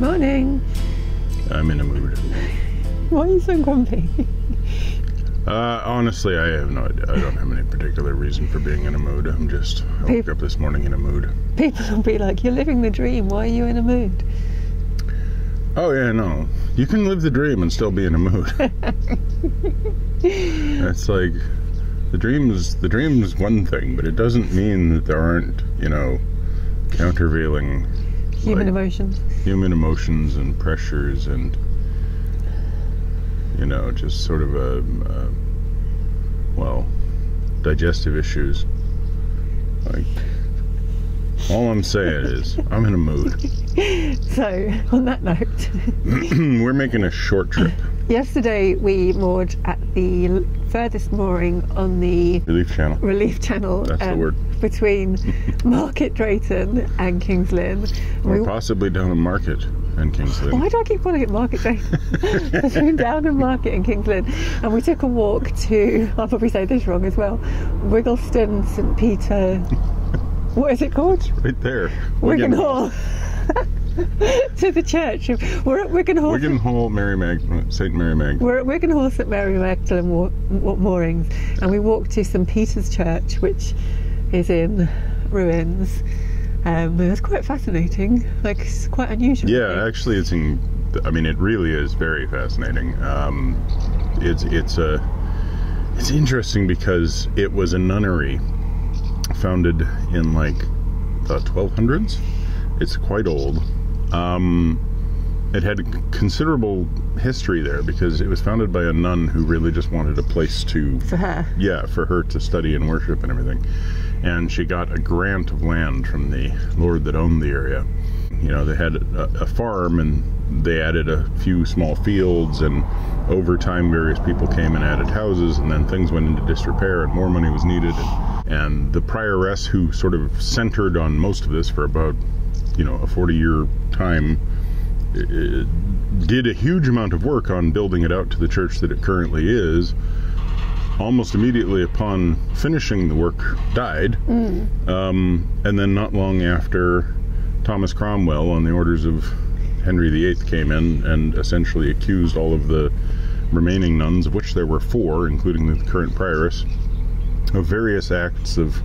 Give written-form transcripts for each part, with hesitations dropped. Morning. I'm in a mood. Why are you so grumpy? Honestly, I have no idea. I don't have any particular reason for being in a mood. I'm just, I woke up this morning in a mood. People will be like, you're living the dream, why are you in a mood? Oh yeah, no. You can live the dream and still be in a mood. That's like, the dream is one thing, but it doesn't mean that there aren't, you know, countervailing human emotions. Human emotions and pressures and, you know, just sort of well, digestive issues. Like, all I'm saying is, I'm in a mood. So, on that note, we're making a short trip. Yesterday we moored at the furthest mooring on the Relief Channel. Relief Channel. That's the word. Between Market Drayton and Kings Lynn. Or possibly Downham Market and Kings Lynn. Why do I keep calling it Market Drayton? Between Downham Market and Kings Lynn. And we took a walk to, I'll probably say this wrong as well, Wiggleston, St Peter. What is it called? It's right there. Wiggenhall. To the church. We're at Wiggenhall. Wiggenhall Mary Magdalene, St Mary Magdalene. We're at Wiggenhall St Mary Magdalene moorings, and we walked to St Peter's Church, which is in ruins. It was quite fascinating. Like, it's quite unusual. Yeah, really. Actually, it's in. I mean, it really is very fascinating. It's interesting because it was a nunnery founded in like the 1200s. It's quite old. It had a considerable history there because it was founded by a nun who really just wanted a place to... For her? Yeah, for her to study and worship and everything. And she got a grant of land from the lord that owned the area. You know, they had a farm and they added a few small fields, and over time various people came and added houses, and then things went into disrepair and more money was needed. And the prioress, who sort of centered on most of this for about, you know, a 40-year time, did a huge amount of work on building it out to the church that it currently is. Almost immediately upon finishing the work, died. And then not long after, Thomas Cromwell, on the orders of Henry VIII, came in and essentially accused all of the remaining nuns, of which there were 4, including the current prioress, of various acts of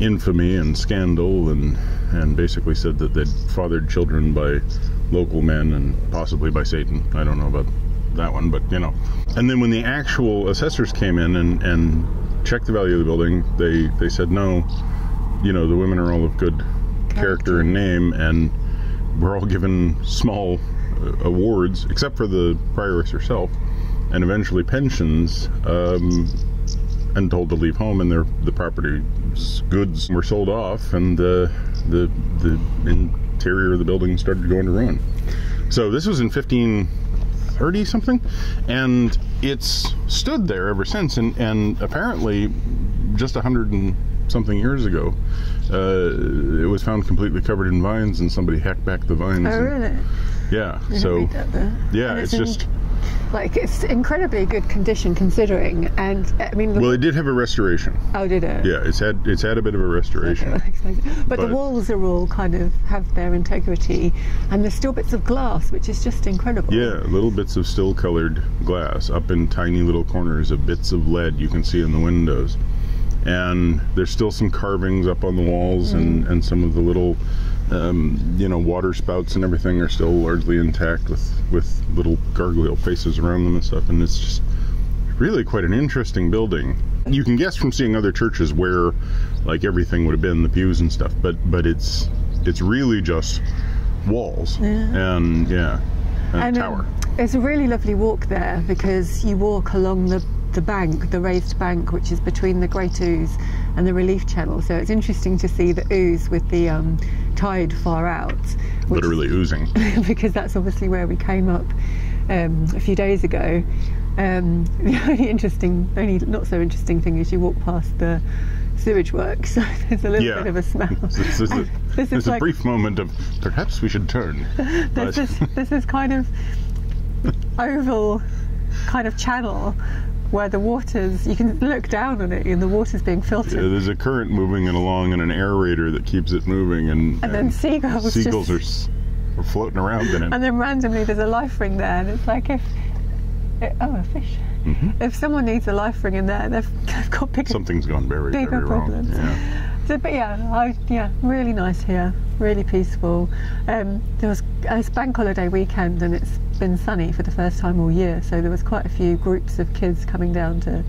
infamy and scandal, and basically said that they'd fathered children by local men and possibly by Satan. I don't know about that one, but you know. And then when the actual assessors came in and checked the value of the building, they said, no, you know, the women are all of good character and name, and we're all given small awards, except for the prioress herself, and eventually pensions, and told to leave home, and the property's goods were sold off, and the interior of the building started going to ruin. So this was in 1530 something, and it's stood there ever since, and apparently just 100 and something years ago, it was found completely covered in vines, and somebody hacked back the vines. Oh, really? And, yeah. So yeah, and it's just like, it's incredibly good condition considering, and I mean, well, it did have a restoration. Oh, did it? Yeah, it's had a bit of a restoration. Okay, but the walls are all kind of have their integrity, and there's still bits of glass, which is just incredible. Yeah, little bits of still colored glass up in tiny little corners of bits of lead you can see in the windows. And there's still some carvings up on the walls, and some of the little, you know, water spouts and everything are still largely intact with little gargoyle faces around them and stuff. And it's just really quite an interesting building. You can guess from seeing other churches where, like, everything would have been, the pews and stuff, but it's really just walls. Yeah. And yeah, and a tower. It's a really lovely walk there because you walk along the bank, the raised bank, which is between the Great Ouse and the Relief Channel. So it's interesting to see the Ouse with the tide far out. Literally oozing. Because that's obviously where we came up a few days ago. The only interesting, not so interesting thing is you walk past the sewage works, so there's a little bit of a smell. There's like a brief moment of, perhaps we should turn. There's this kind of oval kind of channel where the water's, you can look down on it and the water's being filtered. Yeah, there's a current moving it along and an aerator that keeps it moving, and then seagulls are were floating around in it. And then randomly there's a life ring there, and it's like oh, a fish. Mm-hmm. If someone needs a life ring in there, they've got bigger... Something's gone very, very wrong. Yeah. So, but yeah, really nice here, really peaceful. There was a bank holiday weekend, and it's been sunny for the first time all year, so there was quite a few groups of kids coming down to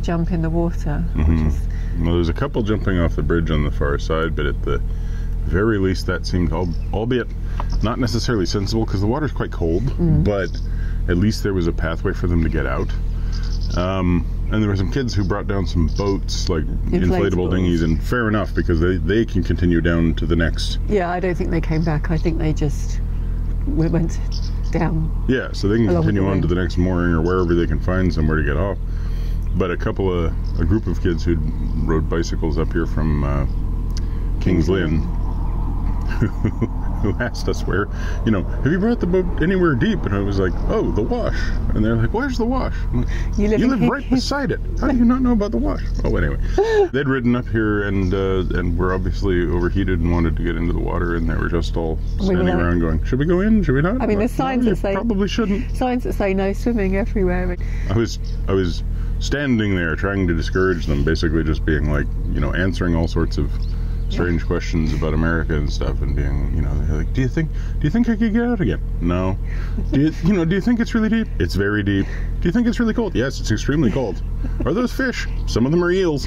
jump in the water. Mm-hmm. Which is... Well, there's a couple jumping off the bridge on the far side, but at the very least that seemed, albeit not necessarily sensible because the water's quite cold, mm-hmm. but... At least there was a pathway for them to get out. And there were some kids who brought down some boats, like inflatable dinghies, and fair enough, because they can continue down to the next. Yeah, I don't think they came back. I think they just went down. Yeah, so they can continue on to the next mooring or wherever they can find somewhere to get off. But a group of kids who rode bicycles up here from Kings Lynn, who asked us where, you know, have you brought the boat anywhere deep? And I was like, oh, the Wash. And they're like, where's the Wash? Like, you live right beside it. How do you not know about the Wash? Oh, anyway. They'd ridden up here and were obviously overheated and wanted to get into the water, and they were just all standing around going, should we go in? Should we not? I mean, there's signs that say... probably shouldn't. Signs that say no swimming everywhere. I was standing there trying to discourage them, basically just being like, you know, answering all sorts of strange questions about America and stuff, and being, you know, they're like, do you think I could get out again? No. Do you think it's really deep? It's very deep. Do you think it's really cold? Yes, it's extremely cold. Are those fish? Some of them are eels.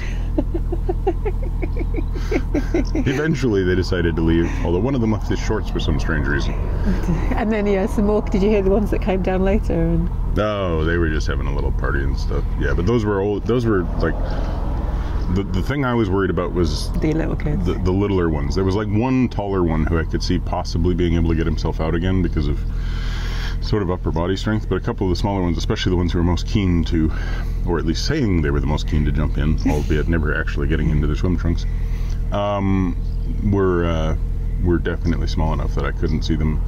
Eventually they decided to leave, although one of them left his shorts for some strange reason. And then, yeah, some more. Did you hear the ones that came down later? And... oh, they were just having a little party and stuff. Yeah, but those were old. Those were like... The thing I was worried about was the little kids, the littler ones. There was like one taller one who I could see possibly being able to get himself out again because of sort of upper body strength, but a couple of the smaller ones, especially the ones who were most keen to, or at least saying they were the most keen to jump in, albeit never actually getting into their swim trunks, were definitely small enough that I couldn't see them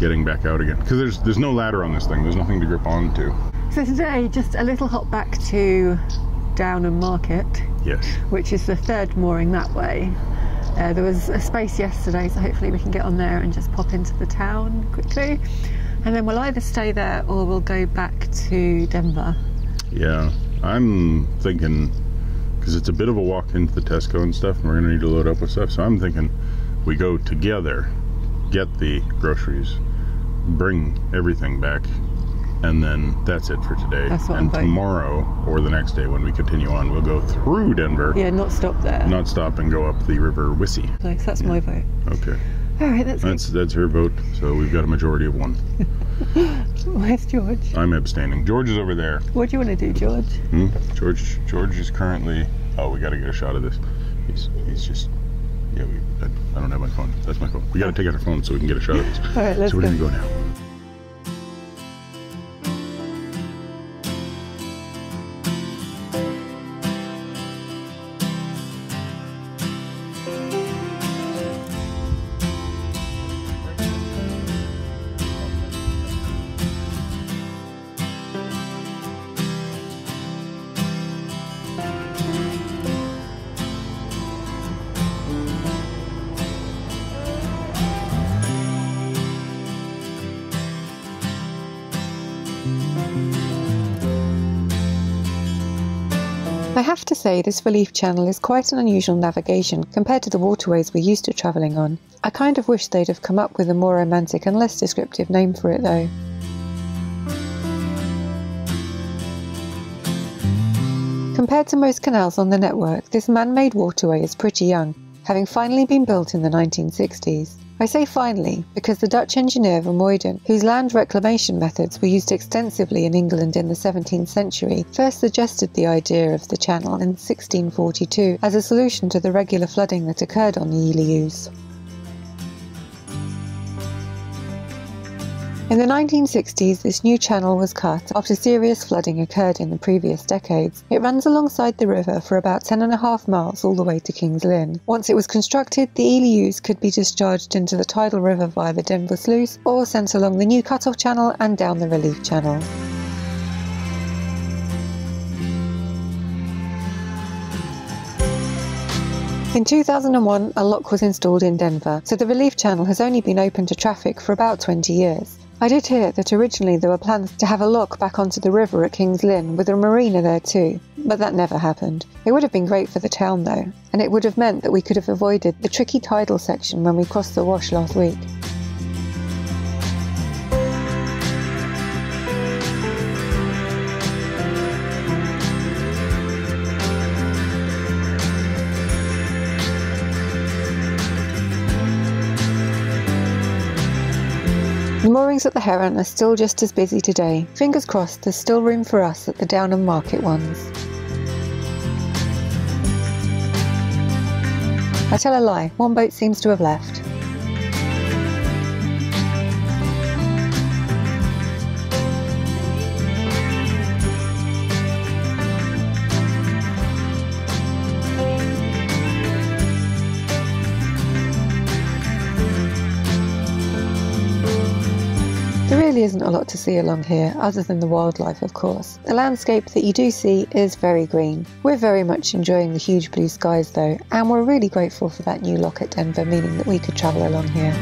getting back out again, because there's no ladder on this thing. There's nothing to grip onto. So today, just a little hop back to Downham Market, yes, which is the third mooring that way. There was a space yesterday, so hopefully we can get on there and just pop into the town quickly, and then we'll either stay there or we'll go back to Denver. Yeah, I'm thinking, because it's a bit of a walk into the Tesco and stuff, and we're gonna need to load up with stuff, so I'm thinking we go together, get the groceries, bring everything back, and then that's it for today. That's what I'm thinking. Tomorrow or the next day when we continue on, we'll go through Denver. Yeah, not stop there. Not stop and go up the River Wissey. Like, that's my vote. Okay. All right, that's her vote. So we've got a majority of one. Where's George? I'm abstaining. George is over there. What do you want to do, George? Hmm? George is currently... oh, we got to get a shot of this. He's just... yeah, I don't have my phone. That's my phone. We got to take out our phone so we can get a shot of this. All right, let's go. So we're going to go now. I have to say, this relief channel is quite an unusual navigation compared to the waterways we're used to travelling on. I kind of wish they'd have come up with a more romantic and less descriptive name for it though. Compared to most canals on the network, this man-made waterway is pretty young, having finally been built in the 1960s. I say finally because the Dutch engineer Vermuyden, whose land reclamation methods were used extensively in England in the 17th century, first suggested the idea of the channel in 1642 as a solution to the regular flooding that occurred on the Great Ouse. In the 1960s, this new channel was cut after serious flooding occurred in the previous decades. It runs alongside the river for about 10.5 miles all the way to Kings Lynn. Once it was constructed, the Great Ouse could be discharged into the tidal river via the Denver Sluice or sent along the new cut-off channel and down the relief channel. In 2001, a lock was installed in Denver, so the relief channel has only been open to traffic for about 20 years. I did hear that originally there were plans to have a lock back onto the river at Kings Lynn with a marina there too, but that never happened. It would have been great for the town though, and it would have meant that we could have avoided the tricky tidal section when we crossed the Wash last week. The moorings at the Heron are still just as busy today. Fingers crossed there's still room for us at the Downham Market ones. I tell a lie, one boat seems to have left. There really isn't a lot to see along here, other than the wildlife of course. The landscape that you do see is very green. We're very much enjoying the huge blue skies though, and we're really grateful for that new lock at Denver, meaning that we could travel along here.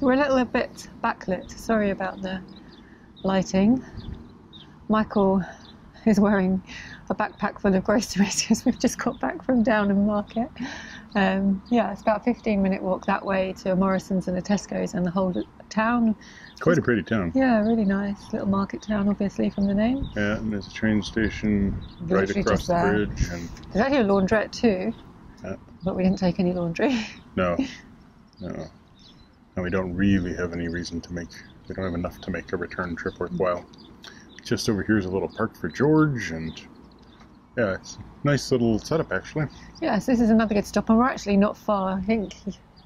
We're a little bit backlit, sorry about the lighting. Michael is wearing a backpack full of groceries because we've just got back from Downham Market. Yeah, it's about a 15-minute walk that way to a Morrison's and a Tesco's and the whole town. Quite a pretty town. Yeah, really nice. Little market town, obviously, from the name. Yeah, and there's a train station right across the bridge. And there's actually a laundrette too, but we didn't take any laundry. No, no. And we don't really have any reason to make, we don't have enough to make a return trip worthwhile. Just over here is a little park for George, and yeah, it's a nice little setup actually. Yes, this is another good stop, and we're actually not far, I think.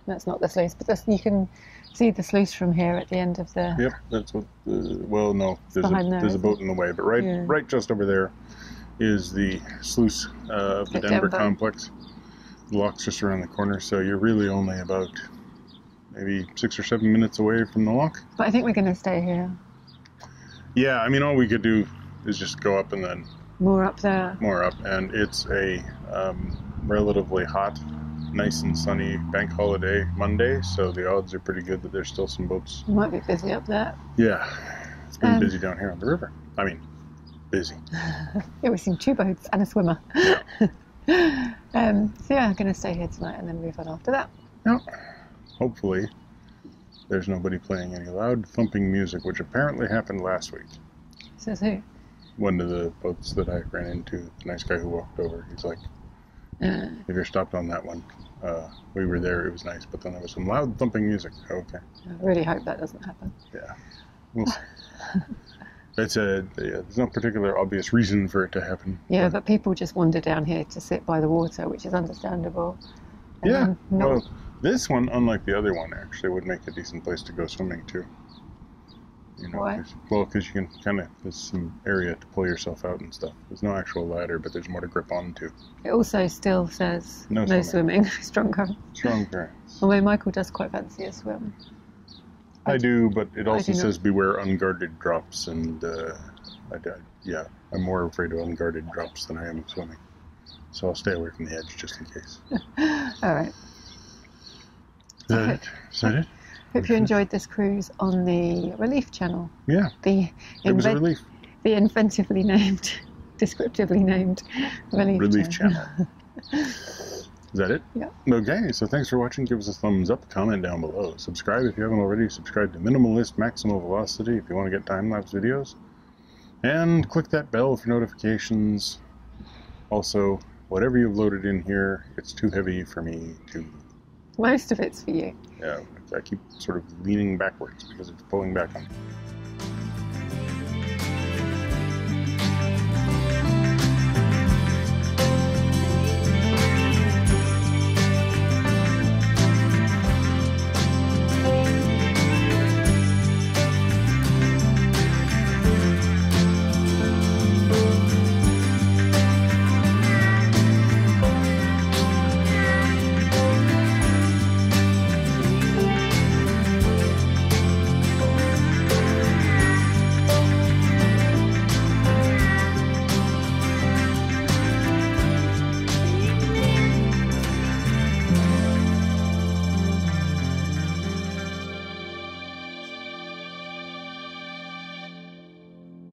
That's not the sluice, but you can see the sluice from here at the end of the... Yep, that's what, well no, there's a boat in the way, but right just over there is the sluice of the Denver complex. The lock's just around the corner, so you're really only about maybe 6 or 7 minutes away from the lock. But I think we're going to stay here. Yeah, I mean, all we could do is just go up and then... More up there. More up, and it's a relatively hot, nice and sunny bank holiday Monday, so the odds are pretty good that there's still some boats. It might be busy up there. Yeah, it's been busy down here on the river. I mean, busy. Yeah, we've seen two boats and a swimmer. Yeah. So yeah, I'm going to stay here tonight and then move on after that. Yep. Hopefully, there's nobody playing any loud thumping music, which apparently happened last week. Says who? One of the boats that I ran into, the nice guy who walked over. He's like, if you're stopped on that one, we were there, it was nice, but then there was some loud thumping music. Okay. I really hope that doesn't happen. Yeah. We'll see. There's no particular obvious reason for it to happen. Yeah, but people just wander down here to sit by the water, which is understandable. And yeah. Well, this one, unlike the other one, actually would make a decent place to go swimming too. You know, why? Well, because you can kind of, there's some area to pull yourself out and stuff. There's no actual ladder, but there's more to grip onto. It also still says no swimming. Strong currents. Strong currents. Although Michael does quite fancy a swim. I do, but it also says beware unguarded drops, and yeah, I'm more afraid of unguarded drops than I am of swimming. So I'll stay away from the edge just in case. All right. Is that it? Hope you enjoyed this cruise on the Relief Channel. Yeah. It was a relief. The inventively named, descriptively named Relief Channel. Is that it? Yeah. Okay, so thanks for watching. Give us a thumbs up, comment down below. Subscribe if you haven't already. Subscribe to Minimalist Maximal Velocity if you want to get time-lapse videos. And click that bell for notifications. Also, whatever you've loaded in here, it's too heavy for me to... Most of it's for you. Yeah, I keep sort of leaning backwards because it's pulling back on me.